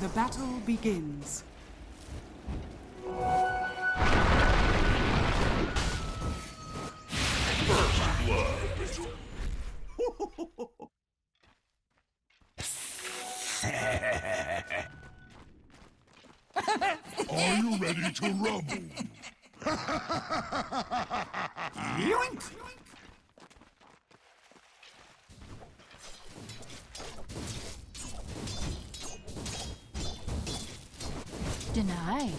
The battle begins. First blood. Are you ready to rumble? Yoink! Denied.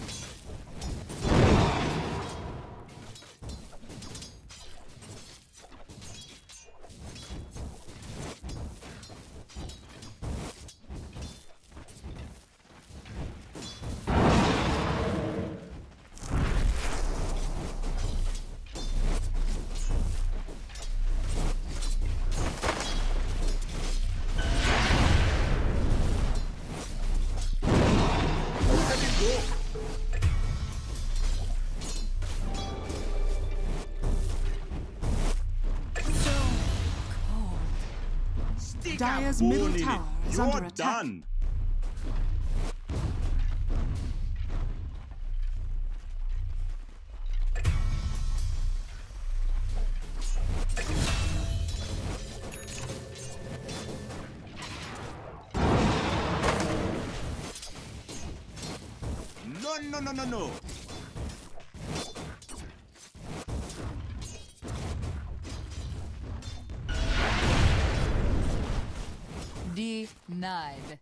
Dire's middle tower is under attack. Done. No. Denied.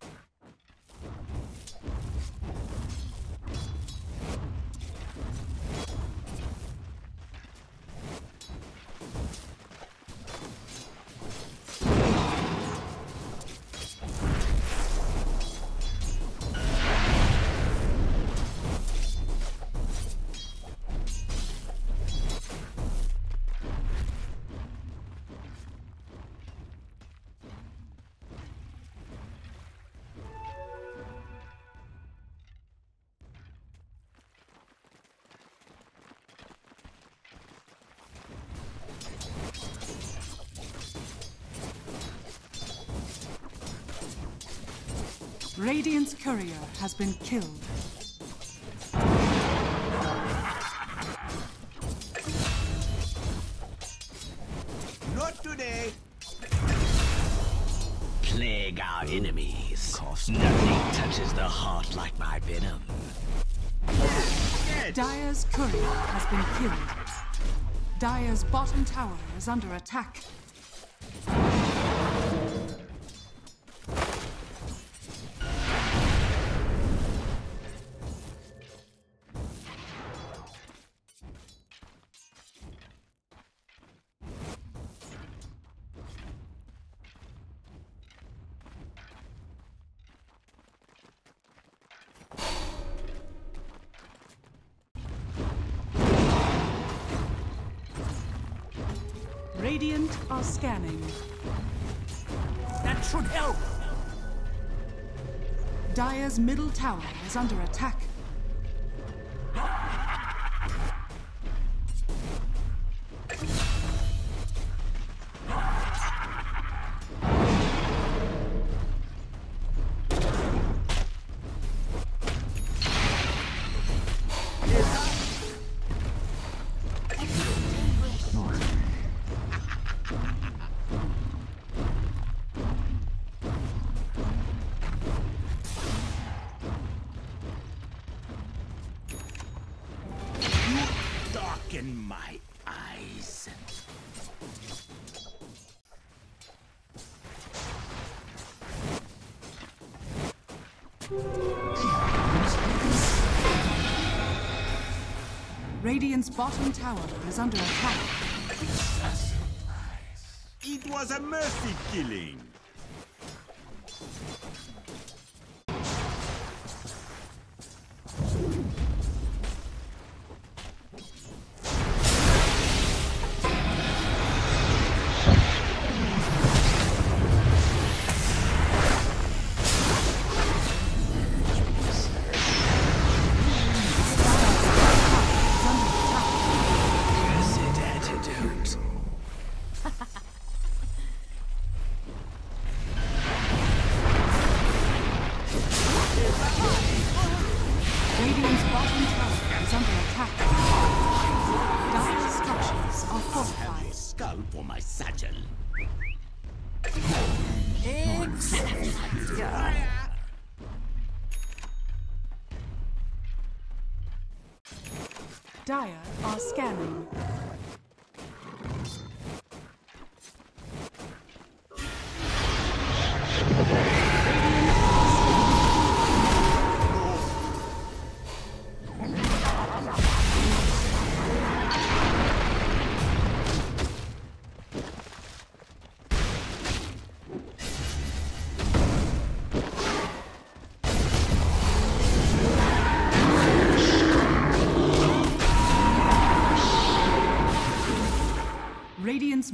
Radiant's courier has been killed. Not today. Plague our enemies. Cost nothing touches the heart like my venom. Dire's courier has been killed. Dire's bottom tower is under attack. Radiant are scanning. That should help! Dire's middle tower is under attack. In my eyes. Radiant's bottom tower is under attack. It was a mercy killing. for my satchel. Dire are scanning. Radiant's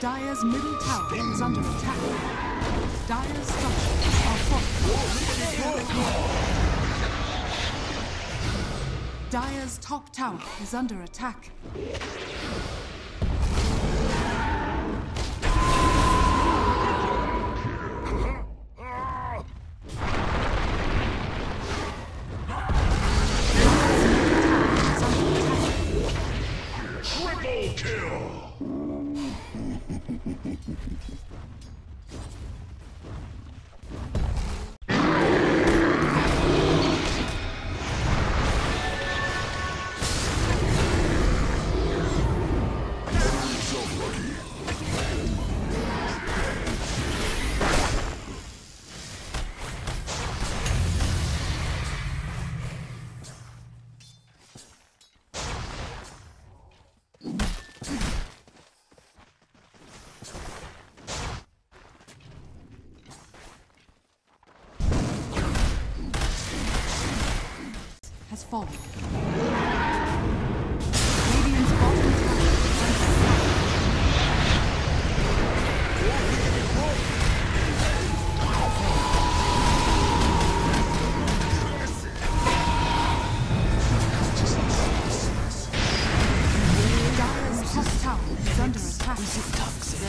Dire's middle tower is under attack. Dire's structures are fortified. Dire's top tower is under attack. Has fallen. Radiant's bottom tower is under attack. Dire's top tower is under attack. This is toxic.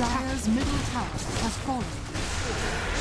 Dyer's middle tower has fallen.